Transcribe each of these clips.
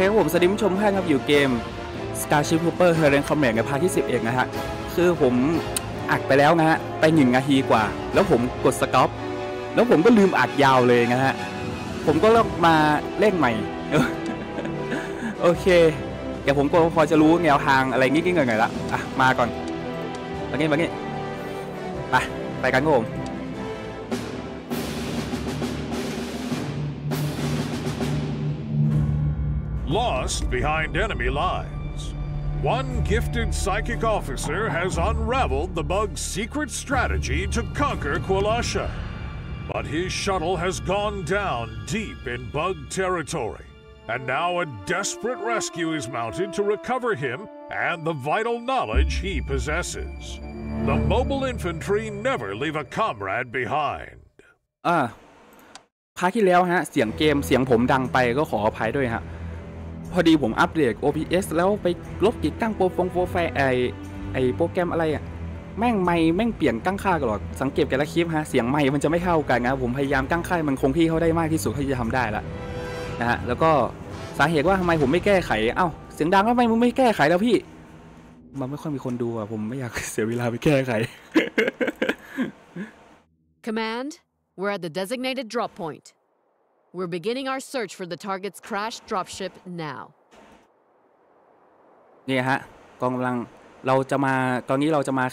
เคครับผมสวัสดีผู้ชมทุกท่านครับอยู่เกม Starship Troopers Terran Command ในภาคที่11นะฮะคือผมอัดไปแล้วนะฮะไป1นาทีกว่าแล้วผมกดสต็อปแล้วผมก็ลืมอัดยาวเลยนะฮะผมก็ลองมาเล่นใหม่โอเคเดี๋ยวผมก็พอจะรู้แนวทางอะไรนิดๆหน่อยๆละอ่ะมาก่อนมาเงี้ยไปกันครับผมLost behind enemy lines, one gifted psychic officer has unraveled the bug's secret strategy to conquer Qualasha. But his shuttle has gone down deep in bug territory, and now a desperate rescue is mounted to recover him and the vital knowledge he possesses. The mobile infantry never leave a comrade behind. พาร์ทที่แล้วฮะเสียงเกมเสียงผมดังไปก็ขออภัยด้วยฮะพอดีผมอัปเดต OBS แล้วไปลบติดตั้งโปรไฟล์ไอโปรแกรมอะไรอ่ะแม่งแม่งเปลี่ยนตั้งค่าตลอดสังเกตกันละคลิปฮะเสียงไมค์มันจะไม่เข้ากันนะผมพยายามตั้งค่ามันคงที่เข้าได้มากที่สุดที่จะทำได้ละนะฮะแล้วก็สาเหตุว่าทำไมผมไม่แก้ไขเอ้าเสียงดังแล้วทำไมมึงไม่แก้ไขแล้วพี่มันไม่ค่อยมีคนดูอ่ะผมไม่อยากเสียเวลาไปแก้ไข Command we're at the designated drop point.We're beginning our search for the target's crashed dropship now. นี่ฮะกองกำลังเราจะมาตอนนี้เราจะมา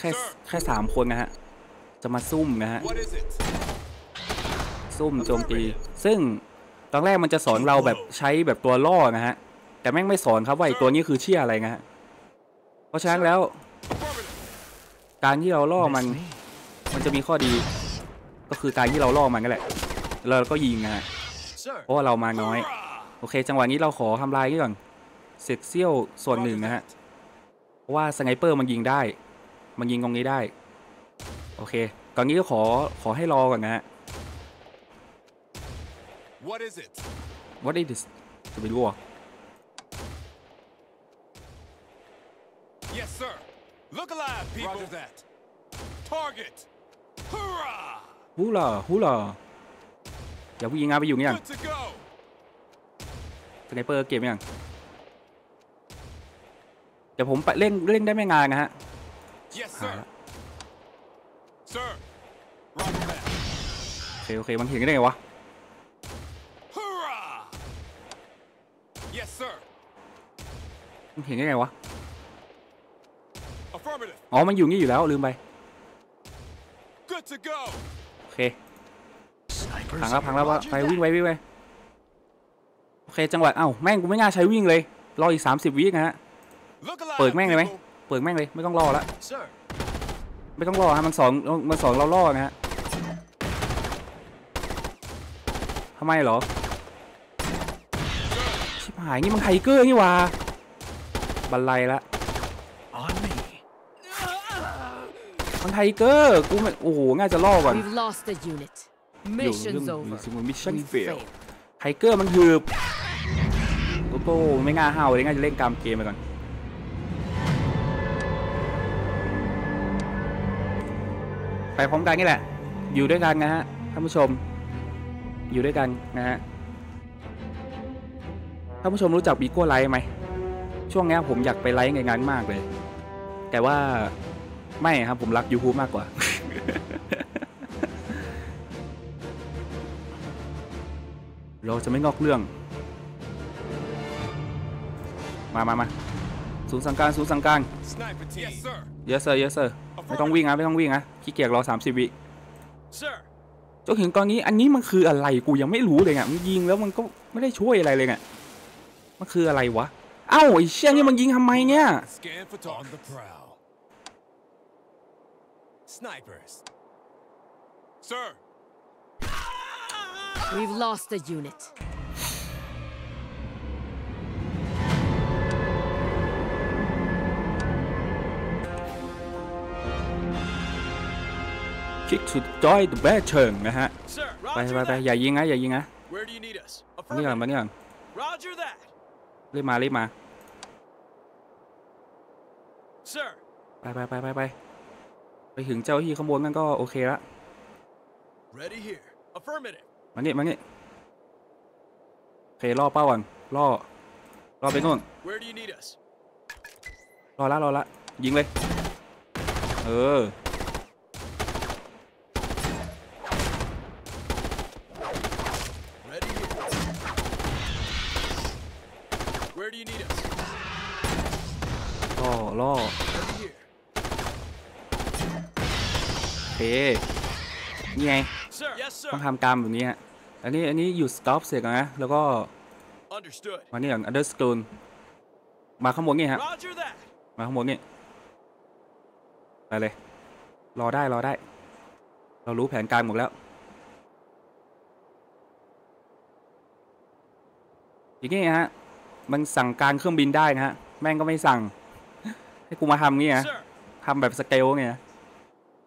แค่3คนนะฮะจะมาซุ่มนะฮะซุ่มโจมตีซึ่งตอนแรกมันจะสอนเราแบบใช้แบบตัวล่อนะฮะแต่แม่งไม่สอนครับว่าไอ้ตัวนี้คือเชี่ยอะไรนะฮะเพราะฉะนั้นแล้วการที่เราล่อมันจะมีข้อดีก็คือการที่เราล่อมันนั่นแหละแล้วก็ยิงนะฮะเพราะเรามาน้อยโอเคจังหวะนี้เราขอทำลายนี่ก่อนเศษเสี้ยวส่วนหนึ่งนะฮะเพราะว่าสไนเปอร์มันยิงได้มันยิงตรงนี้ได้โอเคตอนนี้ก็ขอให้รอก่อนนะฮะ What is it จะไปดูอ่ะ Yes sir Look alive people that Target Hurrah Hurrahเดี๋ยวผู้ยิงงานไปอยู่นี่ยังสไนเปอร์เก็บยังเดี๋ยวผมไปเล่นได้ไม่งานนะฮะโอเคมันเห็นได้ไงวะมันเห็นได้ไงวะอ๋อมันอยู่นี่อยู่แล้วลืมไปโอเคพังแล้วว่าไปวิ่งไปโอเคจังหวะเอ้าแม่งกูไม่น่าใช้วิ่งเลยรออีก30วินะฮะเปิดแม่งเลยไหมเปิดแม่งเลยไม่ต้องรอละไม่ต้องรอฮะมันสองเราล่อนะฮะทำไมหรอชิบหายนี่มันไทเกอร์นี่วะบันไลละมันไทเกอร์กูมันโอ้โหง่ายจะล่อก่อนอยู่เรื่องมิชชั่นเฟลไทเกอร์มันหืบโอ้โหไม่ง่าห้าวเลยง่าจะเล่นเกมไปก่อนไปพร้อมกันนี่แหละอยู่ด้วยกันนะฮะท่านผู้ชมอยู่ด้วยกันนะฮะท่านผู้ชมรู้จักบีโก้ไลท์ไหมช่วงนี้ผมอยากไปไลท์ในงานมากเลยแต่ว่าไม่ครับผมรักยูทูบมากกว่าเราจะไม่งอกเรื่องมาศูนย์สั่งการ yes sir ไม่ต้องวิ่งนะขี้เกียจรอ30วิจนถึงตอนนี้อันนี้มันคืออะไรกูยังไม่รู้เลยไงมันยิงแล้วมันก็ไม่ได้ช่วยอะไรเลยไงมันคืออะไรวะเอ้าไอ้เชี่ยนี่มันยิงทำไมเนี่ยWe've lost a unit. คิกสุดจอยตัวแบกเชิงนะฮะไปอย่ายิงนะมาเนี่ยรีบมาไปถึงเจ้าที่ขบวนนั่นก็โอเคละมาเนี่ยโอเคล่อเป้าก่อนล่อ รอไปโน่นรอละรอละยิงเลยเออล่อล่อเฮ้ยนี่ไงต้องทำกรรมแบบนี้ฮะอันนี้อยู่สกอปเสร็จนะแล้วก็มานี่ก่อนอันเดอร์สโตนมาข้างบนนี่ฮะมาข้างบนนี่ไปเลยรอได้รอได้เรารู้แผนการหมดแล้วอย่างนี้ฮะมันสั่งการเครื่องบินได้นะฮะแม่งก็ไม่สั่งให้กูมาทำนี่นะทำแบบสเกลไง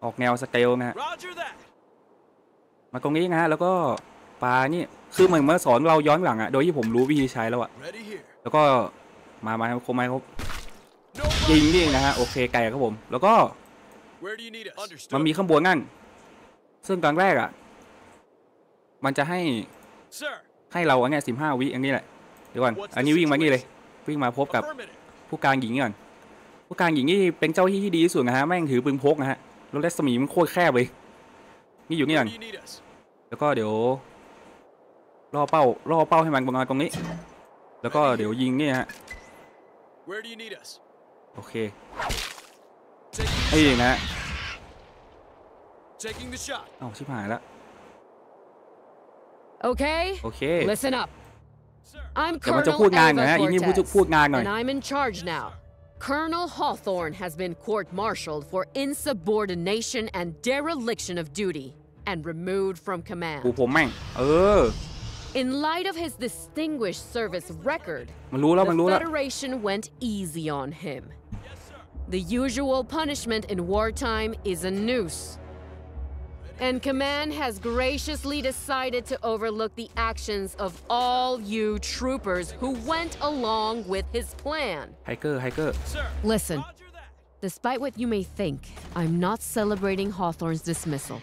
ออกแนวสเกลนะฮะมาตรงนี้นะฮะแล้วก็ปลานี่คือเหมือนมาสอนเราย้อนหลังอะโดยที่ผมรู้วิธีใช้แล้วอะแล้วก็มาโคมไม้ครับยิงนี่นะฮะโอเคไกลครับผมแล้วก็มันมีข้างบนนั่นซึ่งตอนแรกอะมันจะให้เราอันนี้15 วิอันนี้แหละเดี๋ยวก่อนอันนี้วิ่งมานี่เลยวิ่งมาพบกับผู้การหญิงก่อนผู้การหญิงนี่เป็นเจ้าที่ที่ดีที่สุดนะฮะแม่งถือปืนพกนะฮะแล้วรัศมีมันโคตรแคบเลยนี่อยู่นี่ก่อนแล้วก็เดี๋ยวล่อเป้าให้มันบังเอิญตรงนี้แล้วก็เดี๋ยวยิงนี่ฮะโอเคไอ้ยิงนะเอ้าชิบหายแล้วโอเคโอเคแต่มันจะพูดงานหน่อยนะอีนี่พูดงานหน่อย I'm in charge now. Colonel Hawthorne has been court-martialed for insubordination and dereliction of duty and removed from command. ผมแม่งIn light of his distinguished service record, the Federation went easy on him. The usual punishment in wartime is a noose. And Command has graciously decided to overlook the actions of all you troopers who went along with his plan. Hiker. Listen, despite what you may think, I'm not celebrating Hawthorne's dismissal.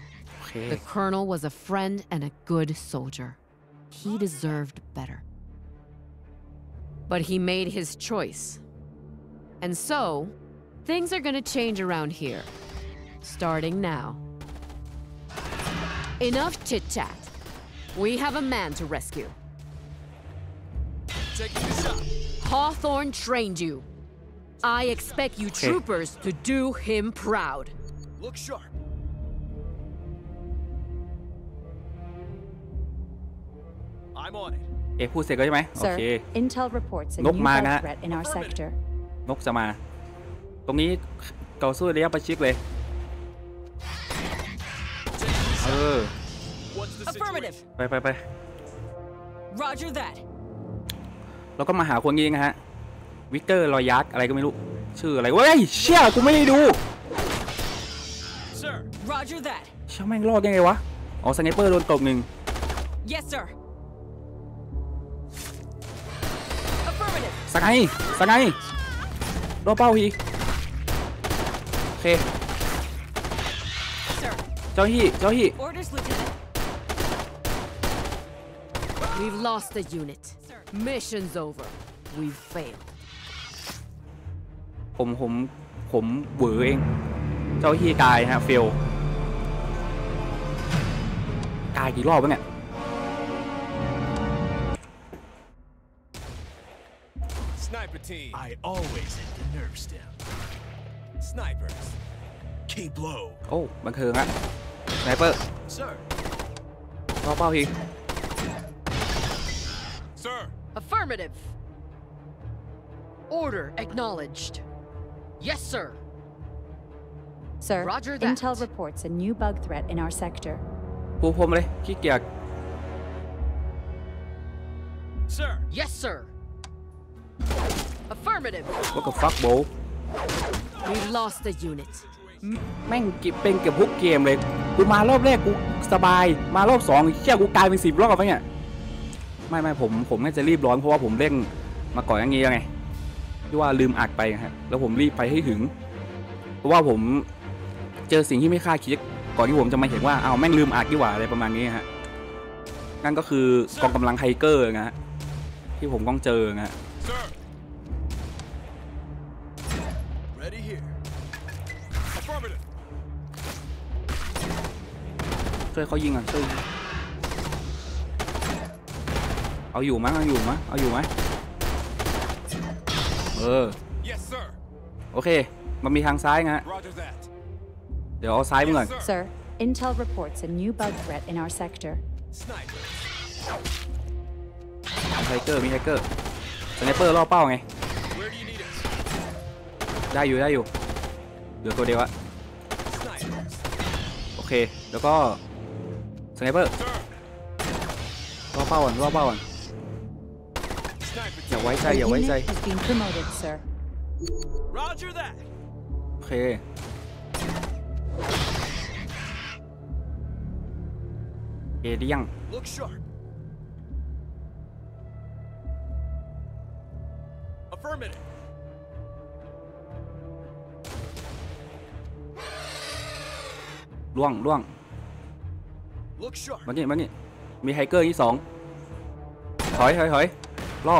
The Colonel was a friend and a good soldier. He deserved better. But he made his choice. And so, things are gonna change around here. Starting now. Enough chit-chat. We have a man to rescue. Hawthorne trained you. I expect you troopers to do him proud. Look sharp. I'm on it. พูดเสร็จแล้วใช่ไหมโอเค Intel reports a new threat in our sector. นกจะมาตรงนี้ต่อสู้ระยะประชิดเลยไป Roger that. แล้วก็มาหาคนยิงนะฮะวิกเตอร์รอยักอะไรก็ไม่รู้ชื่ออะไรเว้ยเชี่ยกูไม่ได้ดู Sir Roger that. เชี่ยแม่งรอดยังไงวะอ๋อสไนเปอร์โดนตบหนึ่ง Yes sir.สักไงรอเป้าฮีโอเคเจ้าฮี We've lost the unit. Mission's over. We've failed. ผมเบื่อเองเจ้าฮีตายฮะเฟลตายกี่รอบวะเนี่ยI always hit the nerve stem. Snipers, keep low. โอ้บันเทิงฮะสไนเปอร์รอเป้าที Sir. Affirmative. Order acknowledged. Yes, sir. Sir. Roger that. Intel reports a new bug threat in our sector. ปูพรมเลยขี้เกียจ Sir. Yes, sir.Affirmative. What the fuck, bro? We lost the unit. แม่งเป็นเกือบทุกเกมเลยกูมารอบแรกกูสบายมารอบสองเชี่ยกูกลายเป็น10 รอบแล้วเนี่ยไม่ผมน่าจะรีบร้อนเพราะว่าผมเร่งมาก่อนอย่างนี้ไงที่ว่าลืมอัดไปครับแล้วผมรีบไปให้ถึงเพราะว่าผมเจอสิ่งที่ไม่คาดคิดก่อนที่ผมจะมาเห็นว่าเอาแม่งลืมอัดดีกว่าอะไรประมาณนี้ฮะนั่นก็คือกองกำลังไฮเกอร์นะฮะที่ผมต้องเจอนะฮะ ช่วยเขายิงก่อนช่วยเอาอยู่มั้ยเอาอยู่มั้ยเอาอยู่มั้ยโอเคมันมีทางซ้ายไงเดี๋ยวเอาซ้ายมึงก่อน Sir, Intel reports a new bug threat in our sector. ไฮเกอร์มีไฮเกอร์สไนเปอร์ล่อเป้าไงได้อยู่ได้อยู่เหลือตัวเดียวอะโอเคแล้วก็สไนเปอร์ล่อเป้าก่อนล่อเป้าก่อนอย่าไว้ใจอย่าไว้ใจโอเคเอเดียงล่วงล่วงมาเนี่ยมาเนี่ยมีไฮเกอร์ที่สองถอยถอยถอยล่อ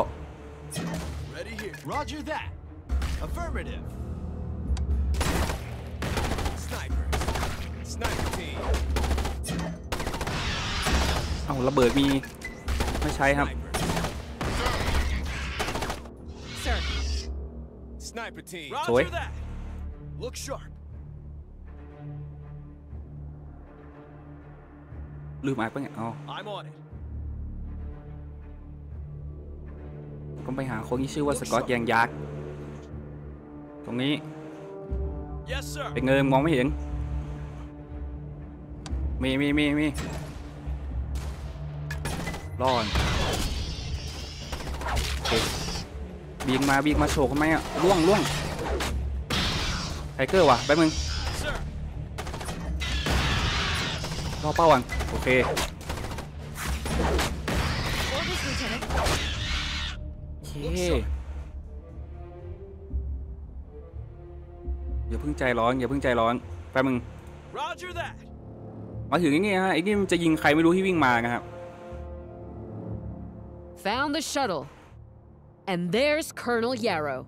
เอาระเบิดมีไม่ใช่ครับสวยลืมอัดปะเนี่ยอ๋อก็ไปหาคนที่ชื่อว่าสกอตแยงยักษ์ตรงนี้เป็นเงยมองไม่เห็นมีร้อนบีกมาบีกมาโฉกทำไมอ่ะล่วงล่วงไทเกอร์ว่ะแป๊บมึงล่อเป้าก่อนโอเคอย่าเพิ่งใจร้อนอย่าเพิ่งใจร้อนแป๊บมึงมาถึงอย่างงี้ฮะไอ้นี่มันจะยิงใครไม่รู้ที่วิ่งมานะครับ Found the shuttle and there's Colonel Yarrow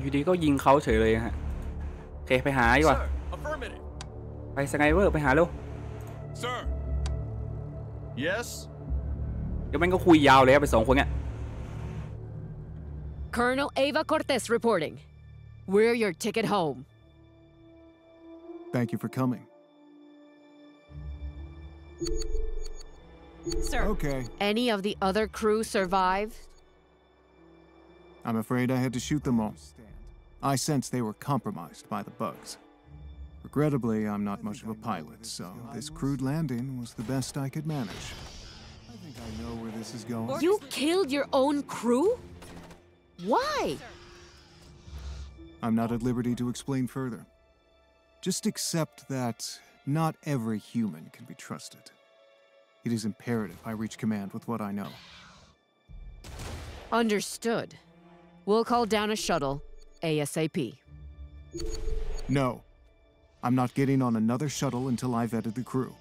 อยู่ดีก็ยิงเขาเฉยเลยฮะโอเคไปหาดีกว่าไปสไนเปอร์ไปหาเร็ว Sir Yes เดี๋ยวมันก็คุยยาวเลยไปสองคนเนี่ย Colonel Ava Cortez reporting We're your ticket home Thank you for coming. Sir, okay. Any of the other crew survived? I'm afraid I had to shoot them all. I sensed they were compromised by the bugs. Regrettably, I'm not much of a pilot, so this crude landing was the best I could manage. I think I know where this is going. You killed your own crew? Why? I'm not at liberty to explain further. Just accept that not every human can be trusted. It is imperative I reach command with what I know. Understood. We'll call down a shuttle ASAP. No. I'm not getting on another shuttle until I've vetted the crew.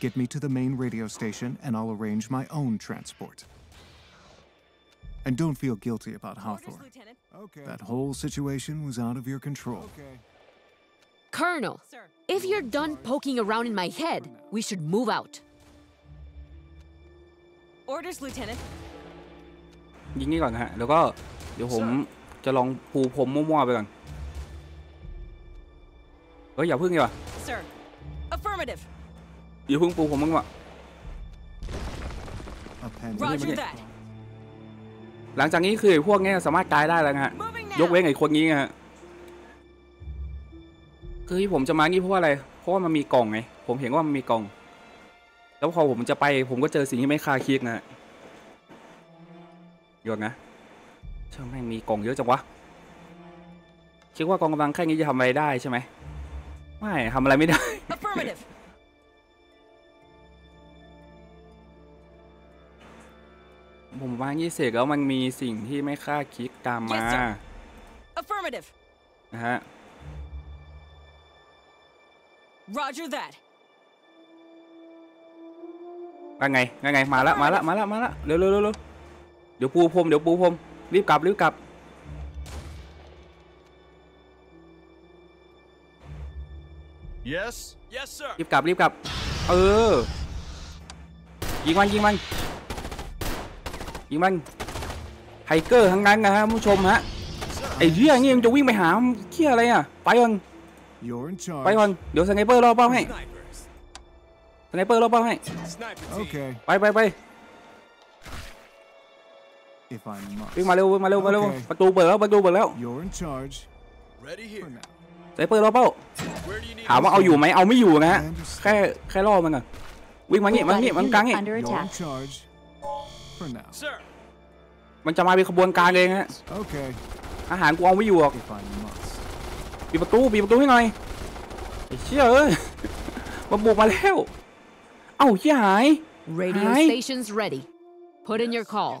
Get me to the main radio station and I'll arrange my own transport. And don't feel guilty about Hawthorne. Okay. That whole situation was out of your control. Okay. Colonel, if you're done poking around in my head, we should move out. Orders, Lieutenant. ยิงนี่ก่อนฮะแล้วก็เดี๋ยวผมจะลองปูพรมมั่วๆไปก่อนเฮ้ยอย่าพึ่งดีกว่า Sir, affirmative. อย่าพึ่งปูพรมมั่วๆหลังจากนี้คือพวกนี้สามารถตายได้แล้วฮะยกเว้นไอ้คนนี้ฮะคือที่ผมจะมานี่เพราะอะไรเพราะว่ามันมีกล่องไงผมเห็นว่ามันมีกล่องแล้วพอผมจะไปผมก็เจอสิ่งที่ไม่คาดคิดนะยอดนะเชื่อไหมมีกล่องเยอะจังวะคิดว่ากองกำลังแค่นี้จะทำอะไรได้ใช่ไหมไม่ทำอะไรไม่ได้ ผมว่านี่เสร็จแล้วมันมีสิ่งที่ไม่คาดคิดตามมา นะฮะRoger that. ว่าไงว่าไงมาละมาละมาละมาละเร็วเร็วเร็วเดี๋ยวปูพรมเดี๋ยวปูพรมรีบกลับรีบกลับ yes yes sir รีบกลับยิงมันไฮเกอร์ทั้งนั้นนะฮะผู้ชมฮะไอ้เรื่องนี้มันจะวิ่งไปหาเขี้ยอะไรอ่ะไปก่อนเดี๋ยวสไนเปอร์รอเป้าให้ไปวิ่งมาเร็วประตูเปิดแล้วสไนเปอร์รอเป้าถามว่าเอาอยู่ไหมเอาไม่อยู่นะฮะแค่ล่อมันก่อนวิ่งมางี้มันกลางงี้มันจะมาเป็นขบวนการเองฮะอาหารกูเอาไม่อยู่หรอกปิดประตูให้หน่อยเชี่ยเอ้ยมันบุกมาแล้วเอ้าเชี่ยหาย stations ready put in your call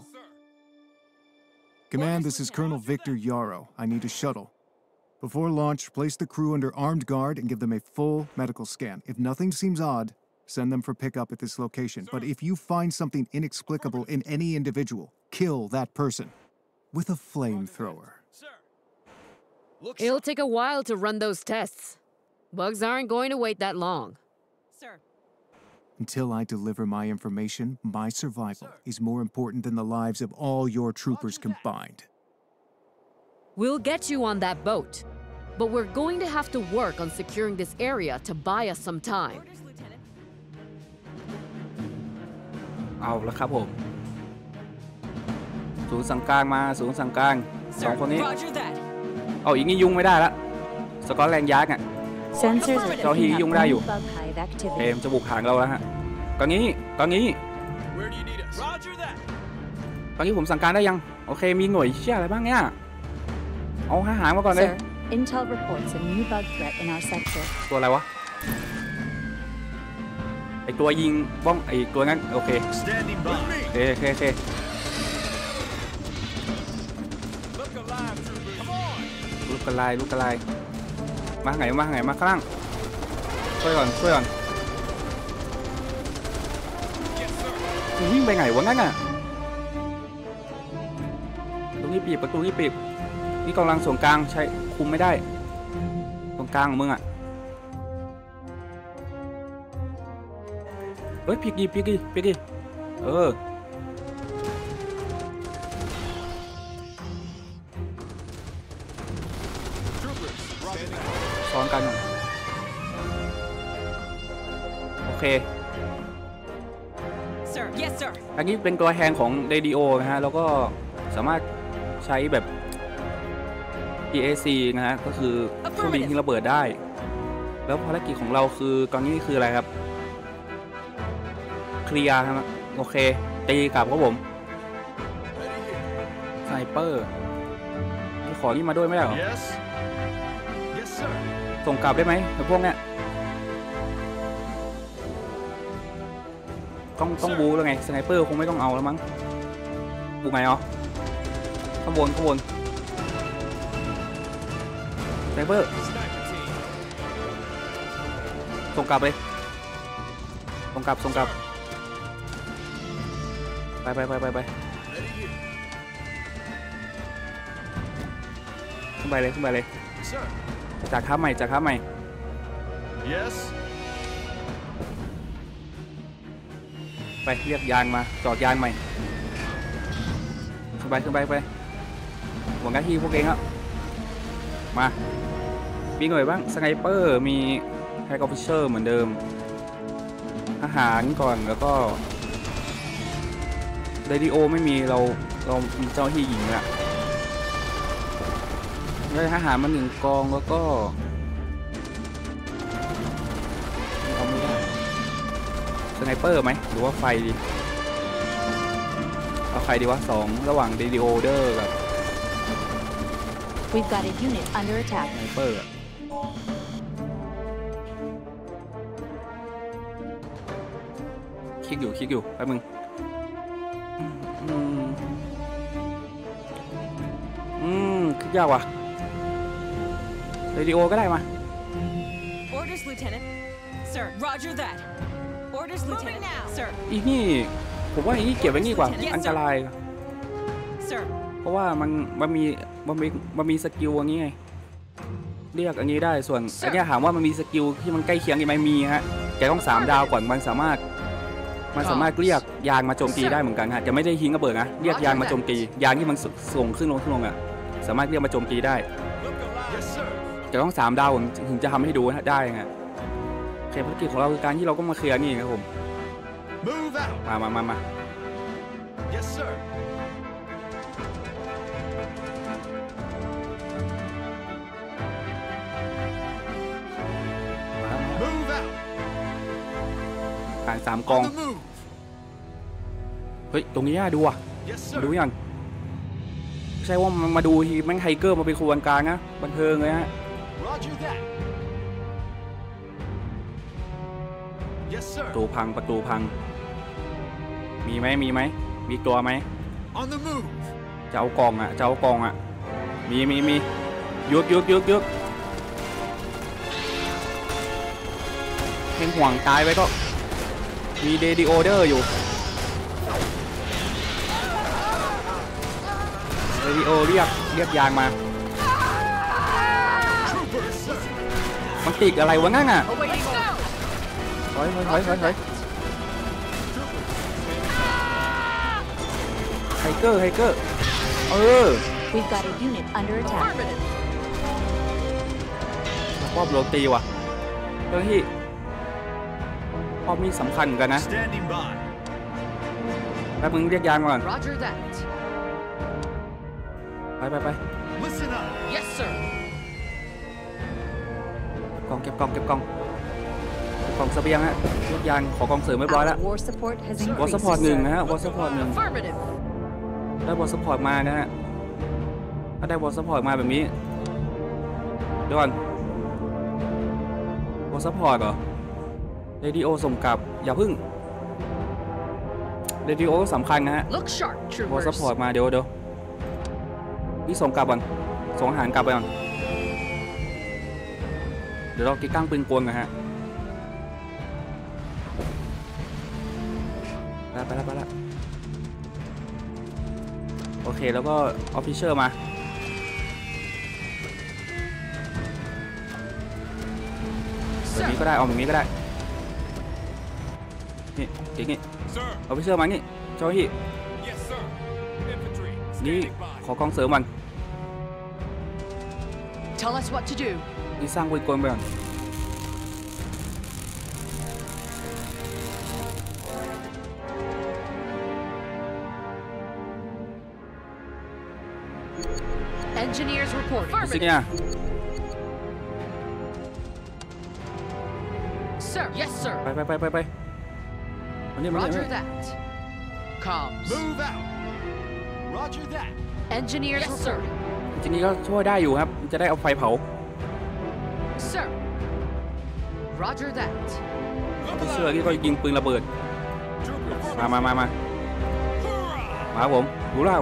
command this is Colonel Victor Yarrow I need a shuttle before launch place the crew under armed guard and give them a full medical scan if nothing seems odd send them for pickup at this location but if you find something inexplicable in any individual kill that person with a flamethrower It'll take a while to run those tests. Bugs aren't going to wait that long. Sir. Until I deliver my information, my survival is more important than the lives of all your troopers combined. We'll get you on that boat, but we're going to have to work on securing this area to buy us some time. เอาละครับผมศูนย์สั่งการมาศูนย์สั่งการสองคนนี้เอาอีกนี่ยุ่งไม่ได้ละสกอตแลนด์ยาร์ดเนี่ยเจ้าที่ยุ่งได้อยู่เอมจะบุกหางเราแล้วฮะตอนนี้ผมสั่งการได้ยังโอเคมีหน่วยเชี่ยอะไรบ้างเนี่ยเอาหางมาก่อนเลยตัวอะไรวะไอตัวยิงบ้องไอตัวนั้นโอเคโอเคลูกกระไลมาไงมาข้างล่างช่วยก่อนวิ่งไปไหนวะงั้นอ่ะตรงนี้ปิดนี่กำลังส่วนกลางใช้คุมไม่ได้ส่วนกลางของมึงอ่ะเฮ้ยพีกดิซ้อนกันโอเคอันนี้เป็นตัวแทนของเรดิโอนะฮะแล้วก็สามารถใช้แบบ EAC นะฮะก็คือเครื่องบินที่ระเบิดได้แล้วภารกิจของเราคือตอนนี้คืออะไรครับเคลียร์ครับโอเคตีกลับครับผมสไนเปอร์ขอนี่มาด้วยไม่ได้หรอส่งกลับได้ไหมแต่พวกเนี้ยต้องบูแล้วไงสไนเปอร์คงไม่ต้องเอาแล้วมั้งบูไงอ๋อข้างบนสไนเปอร์ส่งกลับเลยส่งกลับไปขึ้นไปเลยจากท้าใหม่ yes ไปเรียกยานมาจอดยานใหม่ขึ้นไปหวังหน้าที่พวกเองครับมามีหน่วยบ้างสไนเปอร์มีแฮกออฟฟิเชอร์เหมือนเดิมอาหารก่อนแล้วก็เรดิโอไม่มีเรามีเจ้าที่หญิงละได้อาหารมา1กองแล้วก็เอาไม่ได้สไนเปอร์ไหมหรือว่าไฟดีเอาไฟดีว่า2ระหว่างเรดิโอเดอร์กับสไนเปอร์คลิกอยู่แป๊บนึงคลิกยากว่ะเรดิโอก็ได้มา Orders Lieutenant Sir Roger that Orders Lieutenant Sir อีกนี่ผมว่าอีกนี่เก็บไว้นี่กว่าอันตราย Sir เพราะว่ามันมีสกิลอันนี้ไง เรียกอันนี้ได้ส่วนอันนี้ถามว่ามันมีสกิลที่มันใกล้เคียงกันไหมมีฮะแกต้อง3ดาวก่อนมันสามารถเรียกยานมาโจมตีได้เหมือนกันฮะจะไม่ได้ทิ้งระเบิดนะเรียกยานมาโจมตียานที่มันส่งขึ้นลงอ่ะสามารถเรียกมาโจมตีได้จะต้อง3ดาวถึงจะทำให้ดูได้ฮะเคภารกิจของเราคือการที่เราก็มาเคลียร์นี่ครับผมมาการ3กองเฮ้ยตรงนี้น่าดูอ่ะมาดูยังไม่ใช่ว่ามาดูทีแม่งไฮเกอร์มาเป็นขบวนการนะบันเทิงเลยฮะประตูพังมีไหมมีตัวไหมเจ้ากองอ่ะมียกเป็นห่วงตายไว้ก็มีเดดิโอเดอร์อยู่เดดิโอเรียกยางมามันติดอะไรวะงั้นอ่ะถอยไฮเกอร์ป้อมโรตีว่ะเรื่องที่ป้อมนี่สำคัญกันนะแล้วมึงเรียกยางก่อนไปเก็บกล่องเสบียงฮะเรียกยางขอกองเสริมเรียบร้อยแล้ววอร์ซัพพอร์ต1นะฮะวอร์ซัพพอร์ต 1ได้วอร์ซัพพอร์ตมานะฮะถ้าได้วอร์ซัพพอร์ตมาแบบนี้เดี๋ยวก่อนวอร์ซัพพอร์ตเหรอเรดิโอส่งกลับอย่าพึ่งเรดิโอสำคัญนะฮะวอร์ซัพพอร์ตมาเดี๋ยวนี่ส่งกลับก่อนส่งอาหารกลับไปก่อนเดี๋ยวเราติดตั้งปืนกลนะฮะไปละโอเคแล้วก็ออฟฟิเชียลมาแบบนี้ก็ได้เอาแบบนี้ก็ได้นี่จริงนี่ออฟฟิเชียลมานี่เจ้าพี่นี่ขอกองเสริมมันนี่สร้างปืนกลไปก่อนดูสิเนี่ยไปวันนี้มันยังไงจริงๆก็ช่วยได้อยู่ครับจะได้เอาไฟเผาเชื่อที่ก็ยิงปืนระเบิดมาผมกูล่า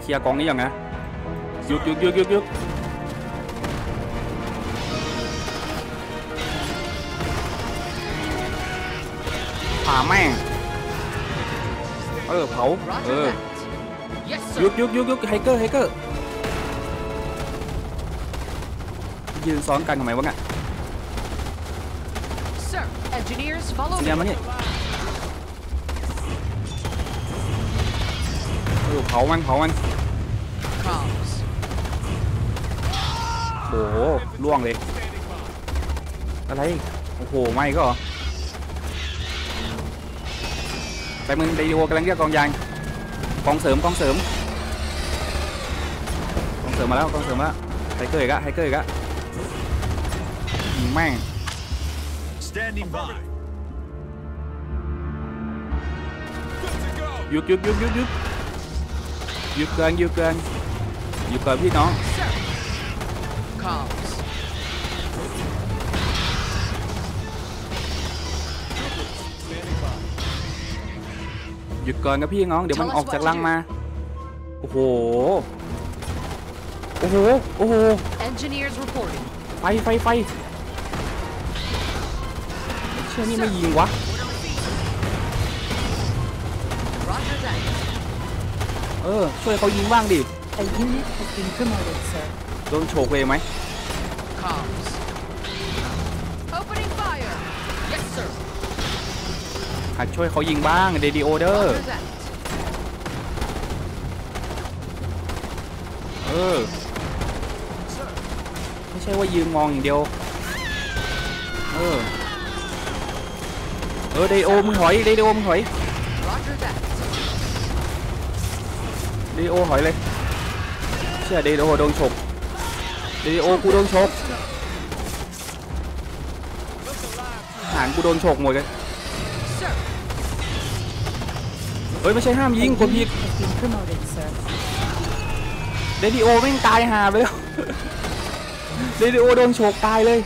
เคลียร์กองนี้อย่างนะยุกผ่าแม่งเผายุกไฮเกอร์ยืนซ้อนกันทำไมวะเนี่ยเนี่ยมันนี่เผามันโอ้โหล่วงเลยอะไรโอ้โหไม่ก็แต่มึงดีโอกำลังเรียกกองยางกองเสริมมาแล้วไฮเกอร์อีกอะแม่งยุบเกินพี่น้องหยุดก่อนครับพี่น้องเดี๋ยวมันออกจากรังมาโอ้โหไฟเชื่อนี่ไม่ยิงวะช่วยเขายิงบ้างดิ โดนโฉกเวไหมหัดช่วยเขายิงบ้างเดดิโอเดอร์ไม่ใช่ว่ายืนมองอย่างเดียวเดดิโอมึงถอยเดดิโอมึงถอยเดดิโอถอยเลยเชื่อเดดิโอโดนฉกเดดิโอกูโดนฉกหางกูโดนฉกหมดเลยเฮ้ยไม่ใช่ห้ามยิงคนผิดเดดิโอแม่งตายหาไปแล้วเดดิโอโดนโฉกตายเลย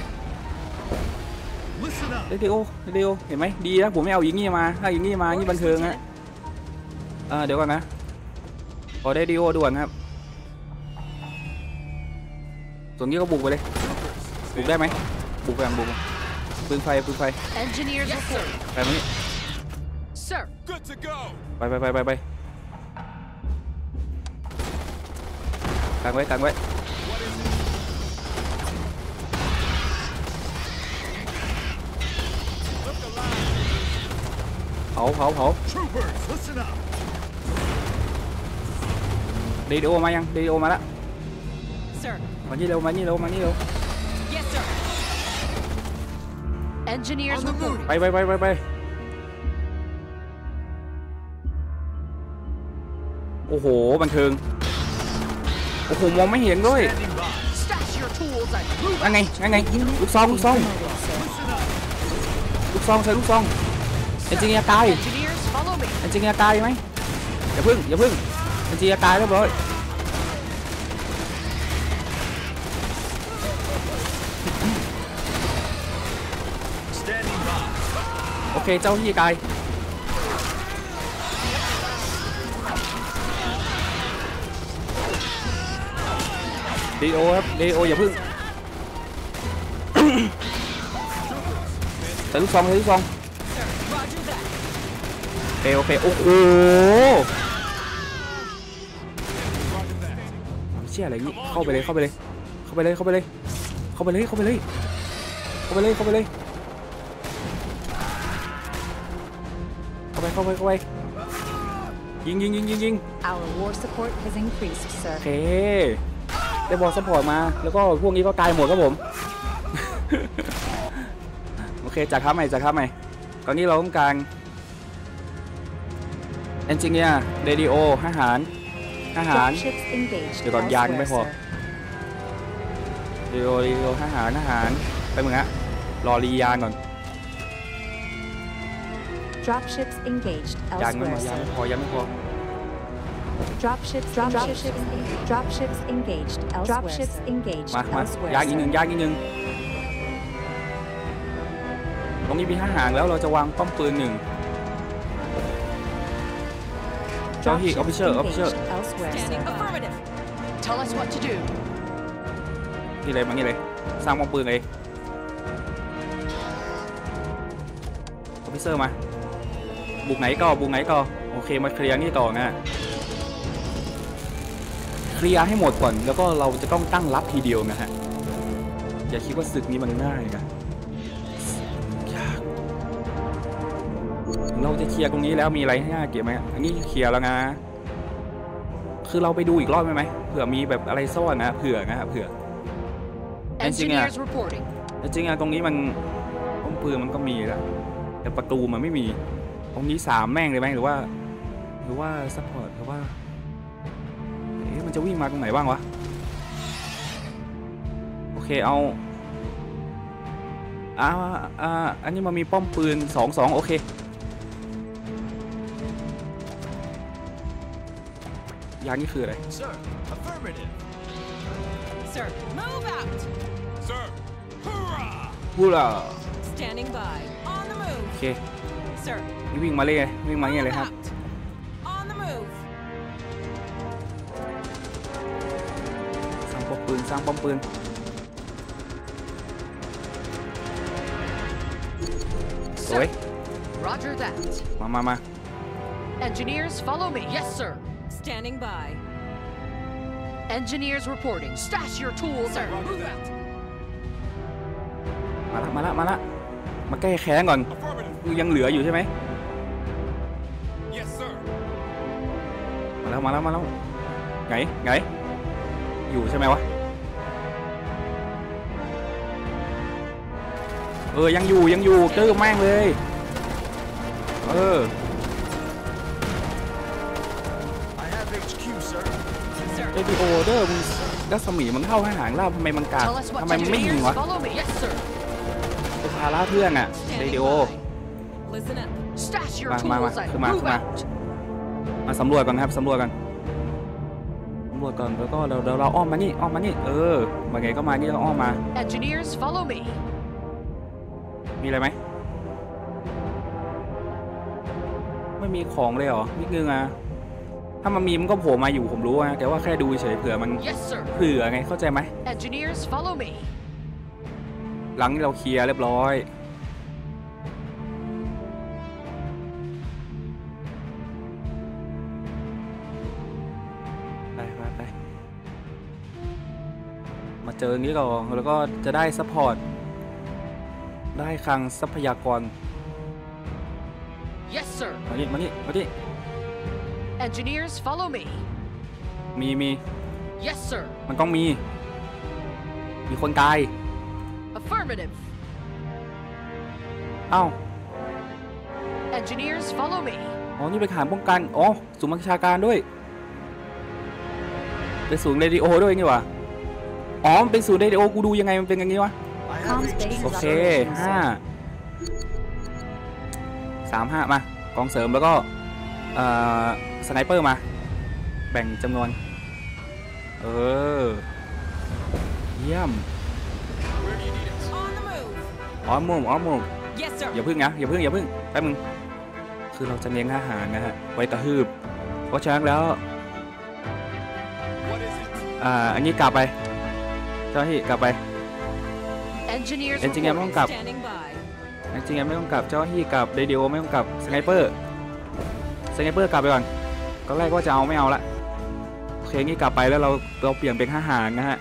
เดดิโอเดดิโอเห็นไหมดีนะผมไม่เอาอย่างงี้มาถ้าอย่างงี้มานี่บันเทิงนะเดี๋ยวก่อนนะขอเดดิโอด่วนครับส่วนนี้ก็บุกไปเลยบุกได้ไหมบุกไปบุกปืนไฟปืนไฟไปไหมไปกันไว้กันไว้เผาเดดิโอมายังเดดิโอมาแล้วมานี่เร็วมานี่เร็วมานี่เร็วไปโอ้โหบันเทิงโอ้โหมองไม่เห็นด้วยยังไงลูกซองใช้ลูกซองเอนจิเนียร์ตายไหมอย่าพึ่งเอนจิเนียร์ตายแล้วบอยโอเคเจ้าที่ตายดีโอครับดีโออย่าพึ่งแต่ลูกซองโอเคโอ้โหเชี่ยอะไรงี้เข้าไปยิงโอเคได้บอลซัพพอร์ตมาแล้วก็พวกนี้ก็ตายหมดครับผมโอเคจากครับใหม่ตอนนี้เราต้องการเอนจิเนียร์เรดิโอทหารเดี๋ยวก่อนยานไม่พอเรดิโอทหารไปมึงฮะรอรียานก่อนยังไม่พอ Dropships engaged elsewhere มายางอีกหนึ่งตรงนี้มี5 หางแล้วเราจะวางป้อมปืน1เจ้าที่ Officer นี่เลยมานี่เลยสร้างป้อมปืนเลย Officer มาบุกไหนก็โอเคมาเคลียร์นี่ต่อนะเคลียร์ให้หมดก่อนแล้วก็เราจะต้องตั้งรับทีเดียวนะฮะอย่าคิดว่าศึกนี้มันง่ายนะเราจะเคลียร์ตรงนี้แล้วมีอะไรให้น่าเก็บไหมอันนี้เคลียร์แล้วนะคือเราไปดูอีกรอบไหมเผื่อมีแบบอะไรซ่อนนะเผื่อจริงอะตรงนี้มันป้อมปืนมันก็มีแล้วแต่ประตูมันไม่มีตรงนี้3แม่งเลยไหมหรือว่าซัพพอร์ตหรือว่ามันจะวิ่งมาตรงไหนบ้างวะโอเคเอาอันนี้มันมีป้อมปืน2โอเคยางนี่คืออะไรฮูล่าโอเควิ่งมาเลยครับสร้างป้อมปืนสวยมา Engineers follow me Yes sir Standing by Engineers reporting. Stash your tools, sir. มาละมาแก้แค้นก่อนกูยังเหลืออยู่ใช่ไหมมาแล้วไงอยู่ใช่ไหมวะยังอยู่เจอแม่งเลยไอพีโอเดอร์มึงดัชมีมันเข้าให้หางล่าทำไมมันไม่ยิงวะตัวพาล่าเพื่อนอ่ะไอพีโอมาสำรวจก่อนครับสำรวจก่อนแล้วก็เราอ้อมมานี่มาไงก็มานี่เราอ้อมมามีอะไรไหมไม่มีของเลยเหรอนิดนึงอ่ะถ้ามันมีมันก็โผล่มาอยู่ผมรู้นะแต่ว่าแค่ดูเฉยเผื่อมันเผื่อไงเข้าใจไหมหลังเราเคลียร์เรียบร้อยไปมาเจออย่างนี้ก่อนแล้วก็จะได้ซัพพอร์ตได้คลังทรัพยากร yes sir มาดิ engineers follow me มี yes sir มันต้องมีคนตาย affirmative เอ้า engineers follow me อ๋อนี่เป็นฐานป้องกันอ๋อศูนย์บัญชาการด้วยเป็นศูนย์เรดิโอด้วยนี่วะอ๋อเป็นศูนย์เรดิโอกูดูยังไงมันเป็นอย่างนี้วะโอเค5 35มากองเสริมแล้วก็สไนเปอร์มาแบ่งจำนวนเยี่ยมออมมุมอย่าพึ่งแป๊บนึงคือเราจะเลี้ยงอาหารนะฮะไว้ตะหืบเพราะฉะนั้นแล้วอันนี้กลับไปเจ้าที่กลับไปEngineer ไม่ต้องกลับ Engineer ไม่ต้องกลับเจ้าที่กลับเดดิโอไม่ต้องกลับสไนเปอร์กลับไปก่อนก็แรกก็จะเอาไม่เอาละโอเคงี้กลับไปแล้วเราเปลี่ยนเป็นทหารนะฮะ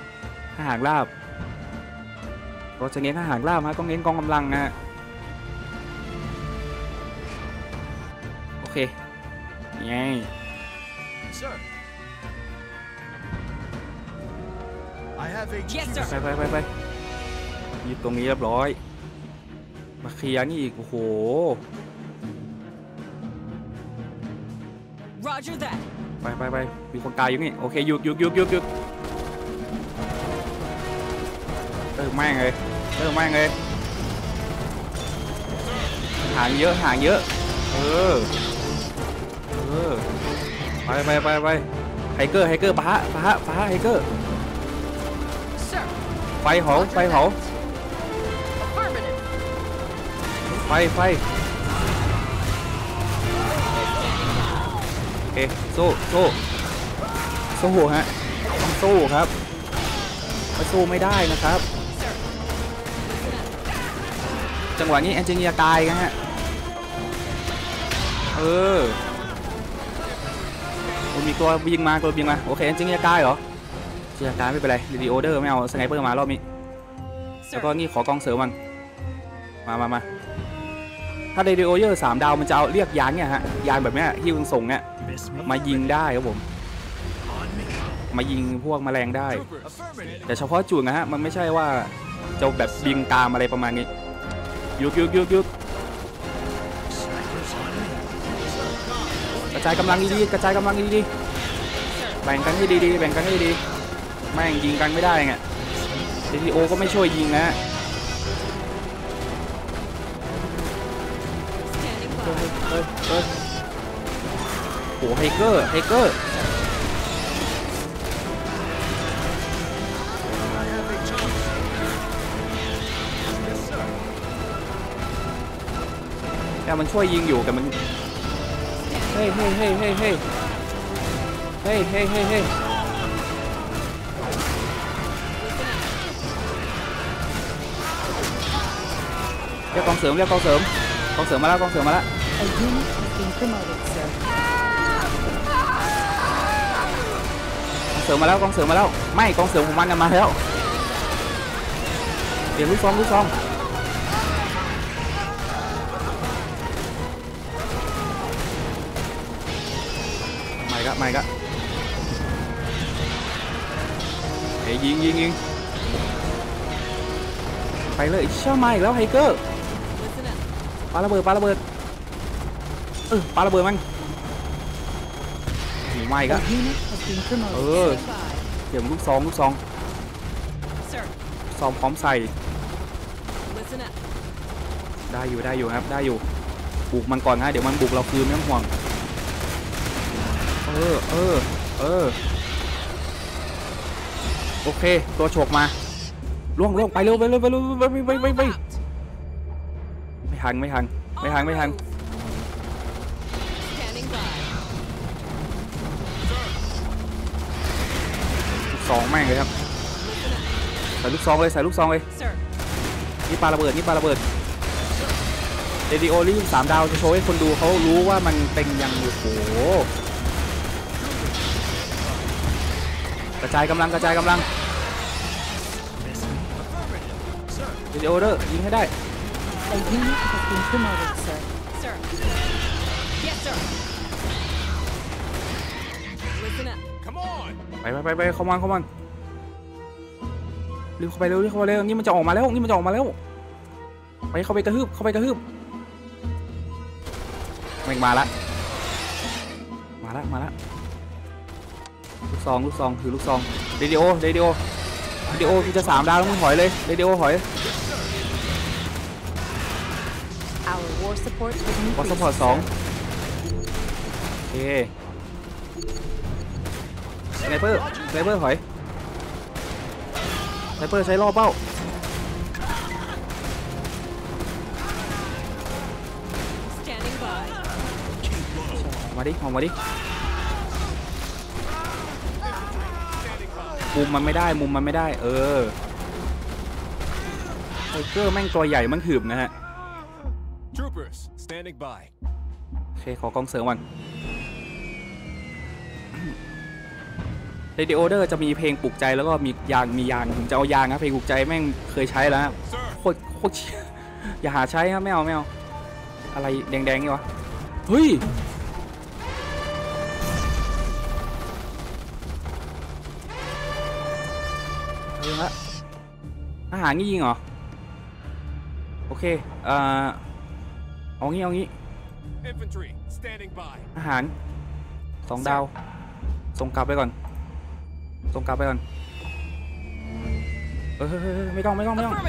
ทหารราบเราจะเน้นทหารราบฮะก็เน้นกองกำลังนะฮะโอเคไงไปยึดตรงนี้เรียบร้อยมาเคลียร์นี่อีกโอ้โหไปมีคนตายอยู่นี่โอเคหยุดเติมแม่งเลยห่างเยอะไปไฮเกอร์ปะฮะไฮเกอร์ไปหอไฟเอ๊ะสู้ฮะสู้ครับมาสู้ไม่ได้นะครับจังหวะนี้เอนจิเนียร์ตายกันฮะมีตัวบินมาโอเคเอนจิเนียร์ตายเหรอเสียการไม่เป็นไรรีดิโอเดอร์ไม่เอาสไนเปอร์มารอบนี้แล้วก็นี่ขอกองเสริมมันมาถ้าเรดิโอเยอร์3 ดาวมันจะเอาเรียกยานเนี่ยฮะยานแบบเนี้ยที่มึงส่งเนี่ยมายิงได้ครับผมมายิงพวกแมลงได้แต่เฉพาะจุดนะฮะมันไม่ใช่ว่าจะแบบบินตามอะไรประมาณนี้ยุกกระจายกำลังดีแบ่งกันให้ดีแม่งยิงกันไม่ได้ไงเรดิโอก็ไม่ช่วยยิงนะโอ้โหไฮเกอร์แต่มันช่วยยิงอยู่แต่มันเฮ้ยเรียกกองเสริมมาแล้ว เสริมมาแล้วกองเสริมมาแล้วไม่กองเสริมของมันมาแล้วเดี๋ยวลูกซองไม่ก็ไอ้ยิงไปเลยเชื่อมาอีกแล้วไฮเกอร์ปาระเบิดปาระเบิดมั้งไม่ก็เดี๋ยวลูกซองพร้อมใส่ได้อยู่ครับได้อยู่บุกมันก่อนฮะเดี๋ยวมันบุกเราคืนไม่ต้องห่วงโอเคตัวโฉกมาล่วงไปเร็วไปไม่ทันสองแม่งเลยครับใส่ลูกซองเลยนี่ปาระเบิดเดดิโอรี่3ดาวจะโชว์ให้คนดูเขารู้ว่ามันเป็นยังอยู่โหกระจายกำลังเดดิโอเดอร์ยิงให้ได้ไปเข้ามันรีบเข้าไปเร็วนี่มันจะออกมาแล้วไปเข้าไปกระหึบมันมาละลูกซองคือลูกซองเรดิโอคือจะ3ดาวแล้วมึงถอยเลยเรดิโอถอยWar Support 2โอเคไนเปอร์ถอยไนเปอร์ใช้ล่อเป้าออกมาดิมุมมันไม่ได้ไฮเกอร์แม่งตัวใหญ่มันหืบนะฮะโอเคขอกองเสริมวันเรดิโอเดอร์จะมีเพลงปลุกใจแล้วก็มียางผมจะเอายางครับเพลงปลุกใจแม่งเคยใช้แล้วโคตรอย่าหาใช้ครับไม่เอาอะไรแดงๆนี่วะเฮ้ยอาหารนี่ยิงเหรอโอเคเอางี้อาหาร2ดาวส่งกลับไปก่อนไม่ต้องไป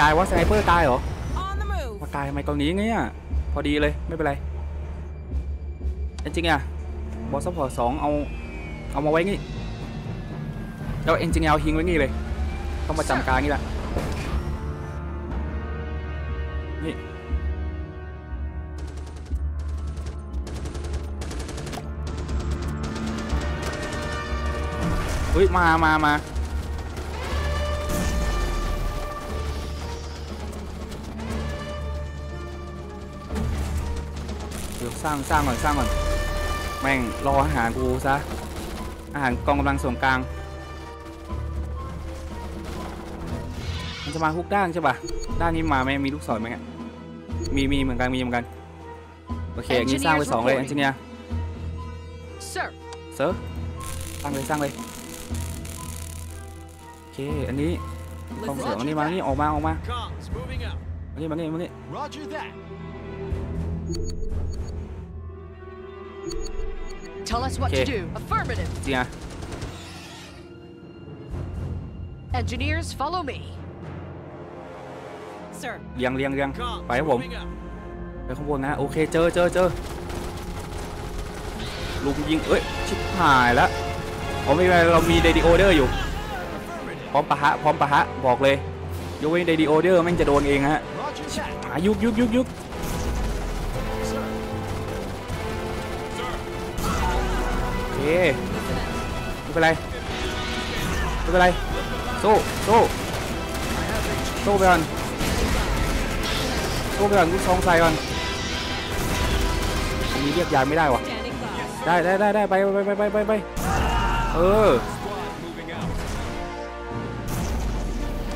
ตายว่าสไนเปอร์ตายเหรอมาตายทำไมตอนนี้เนี่ยพอดีเลยไม่เป็นไรจริงๆอะบอสซัพพอร์ต2เอามาไว้นี่แล้วเอ็นจิเนียร์ทิ้งไว้นี่เลยต้องมาจำการนี่แหละนี่เฮ้ยมาเดี๋ยวสร้างก่อนแม่งรออาหารกูซะอาหารกองกำลังส่วนกลางจะมาทุกด้านใช่ป่ะด้านนี้มาไหมมีลูกศรไหมเนี่ยมีเหมือนกันโอเคอย่างนี้สร้างไป2เลยเอนจิเนียร์เซอร์สร้างเลยโอเคอันนี้กองเสริมอันนี้มานี่ออกมามานี่โอเคจริงอ่ะ Engineers follow meเลี้ยงไปครับผมไปข้างบนนะโอเคเจอลุงยิงเอ้ยชิบหายแล้วผมไม่เป็นไรเรามีเดดิโอเดอร์อยู่พร้อมปะฮะบอกเลยยกเว้นเดดิโอเดอร์แม่งจะโดนเองฮะยุกโอเคไม่เป็นไรสู้ไปก่อนลูกซองใส่ก่อนอันนี้เรียกยายไม่ได้วะ ได้ไปเออ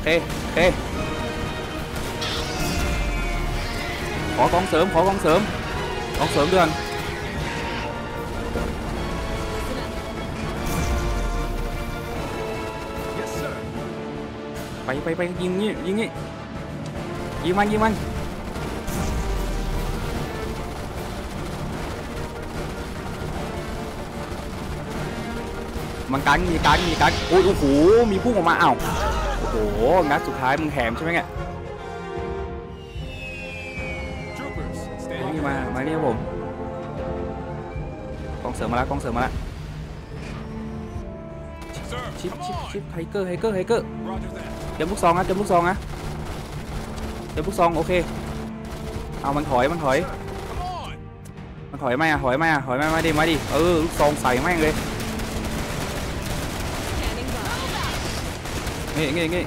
เฮ้ขอกองเสริมเดือนไปยิงนี่ยิงมันกันมีกันโอ้โหมีพุ่งออกมาอ้าวโอ้โหนัดสุดท้ายมึงแถมใช่ไหมเนี่ยนี่มาเนี่ยผมกองเสริมมาแล้วชิปไฮเกอร์เจมลูกซองนะเจมลูกซองโอเคเอามันถอยไม่อะมาดิเออลูกซองใส่แม่งเลยงี้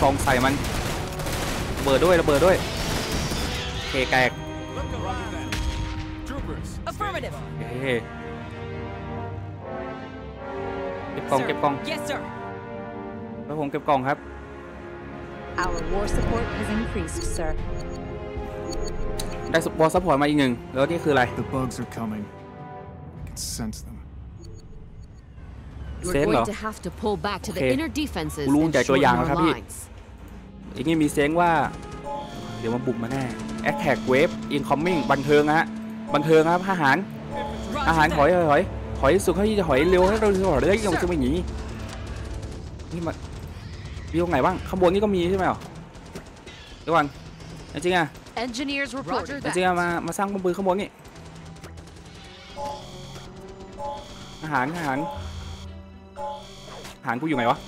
ซองใส่มันระเบิดด้วยเคแตกเก็บกล่องแล้วผมเก็บกล่องครับได้สปอร์ตซัพพอร์ตมาอีกหนึ่งแล้วนี่คืออะไรเซนเหรอโอเครู้ใจตัวอย่างครับพี่อย่างนี้มีเซนว่าเดี๋ยวมันบุกมาแน่แอคแท็กเวฟอินคอมมิ่งบันเทิงครับอาหารถอยสุดเขาจะถอยเร็วให้เราได้ยังจะไม่หนีนี่มันมีตรงไหนบ้างข้างบนนี่ก็มีใช่ไหมหรอเดี๋ยวก่อนจริงอ่ะจริงอ่ะมาสร้างปืนข้างบนนี่อาหารกูอยู่ไหนวะ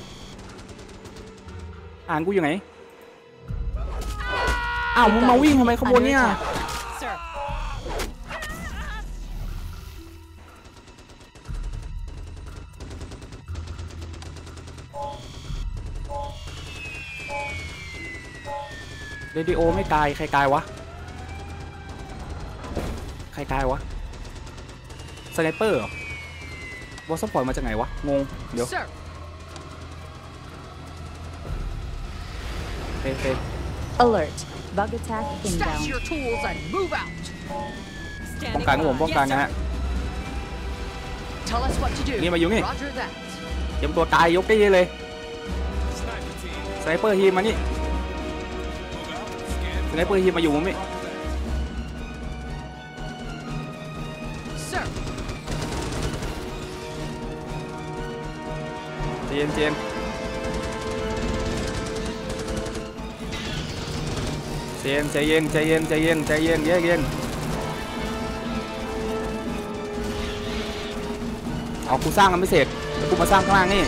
อ้าวมึงมาวิ่งทำไมขบวนเนี่ยเรดิโอไม่ตายใครตายวะสไนเปอร์วอลซัพพอร์ตมาจากไหนวะงงเดี๋ยวเฟ alert bug attack inbound ป้องกันนะฮะนี่มาอยู่นี่เตรียมตัวตายยกได้เลยสไนเปอร์ทีมมานี่สไนเปอร์ทีมมาอยู่มั้ยเจมใจเย็นเอากูสร้างมันไม่เสร็จกูมาสร้างข้างล่างนี่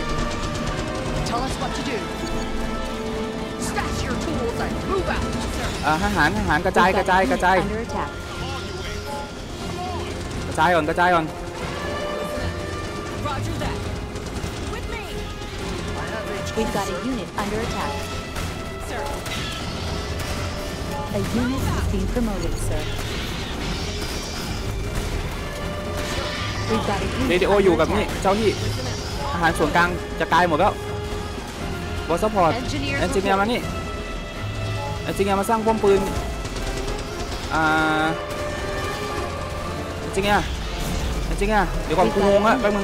ทหารกระจายก่อนWe've got a unit under attack. Sir. A unit is being promoted, sir. We've got a unit. เดโออยู่กับนี่เจ้าที่อาหารส่วนกลางจะตายหมดแล้วบอสซัพพอร์ตเอนจิเนียร์มานี่เอนจิเนียร์มาสร้างป้อมปืนเอนจิเนียร์เดี๋ยวก่อนกูงงอะแป๊บนึง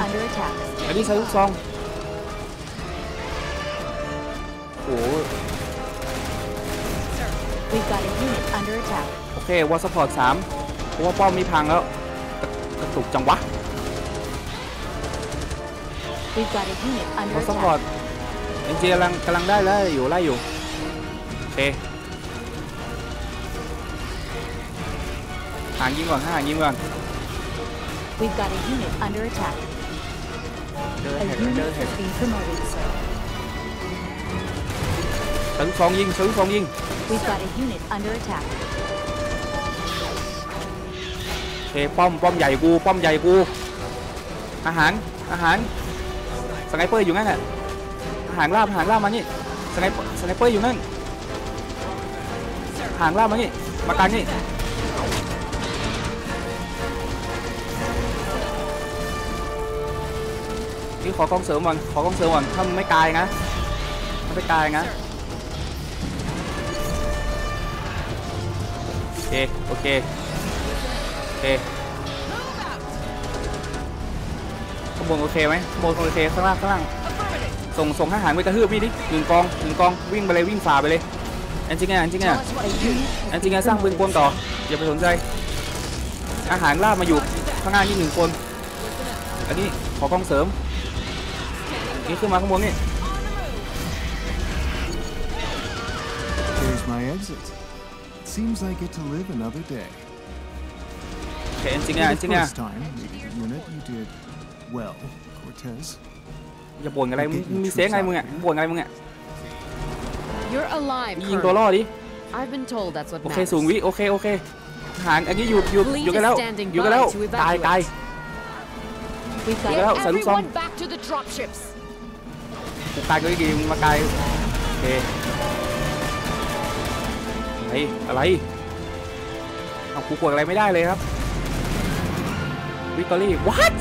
อันนี้ใช้ลูกซองโอเควอลซัพพอร์ต3เพราะว่าป้อมมีพังแล้วกระตุกจังวะวอลซัพพอร์ตเอ็นจีกำลังได้แล้วไล่อยู่โอเคหางยิงก่อนเดินซื้อฟองยิง We've got a unit under attack เฮ้ป้อมใหญ่กูอาหารสไนเปอร์อยู่นั่นแหละอาหารลาบมานี่สไนเปอร์อยู่นั่นอาหารลาบมานี่มากันนี่ พี่ขอกองเสริมก่อนขอกองเสริมก่อนถ้าไม่ตายนะถ้าไม่ตายนะโอเคโอเคโอเคข้างบนโอเคไหมข้างบนโอเคข้างล่างข้างล่างส่งทหารไปกระทืบพี่ดิหนึ่งกองวิ่งไปเลยวิ่งฝ่าไปเลยแอนจิเงียแอนจิเงียสร้างปืนกลต่ออย่าไปสนใจอาหารลาบมาอยู่ข้างหน้านี่หนึ่งคนอันนี้ขอกองเสริมนี่ขึ้นมาข้างบนนี่แอนจิเงียอย่าบ่นอะไรมีเสียงอะไรมึงอ่ะบ่นอะไรมึงอ่ะยิงตัวล่อดิโอเคสูงวิโอเคทหารอันนี้อยู่กันแล้วตายอยู่แล้วใส่ลูกซองตายก็ดีมาไกลโอเคอะไรเอากูกดอะไรไม่ได้เลยครับวิกตอรี่ what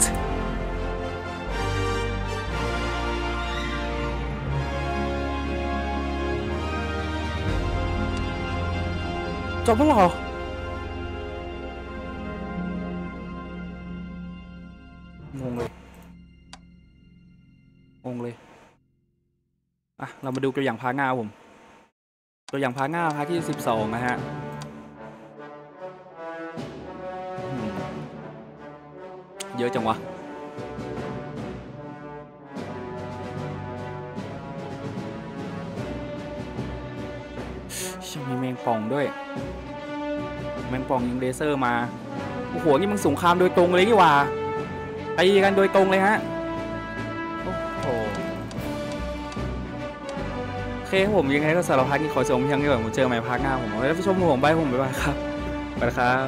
จบแล้วเหรองงเลยอ่ะเรามาดูตัวอย่างพาง่าผมตัวอย่างพาง่าพาที่12นะฮะเยอะจังวะมีแมงป่องด้วยแมงป่องยิงเลเซอร์มาโอ้โหนี่มันสงครามโดยตรงเลยนี่หว่าไปกันโดยตรงเลยฮะโอเคผมยังไงก็สารพัดนี่ขอชมเพียงเดียวผมเจอใหม่พาร์ทหน้าผมแล้วผู้ชมผมไปครับไปครับ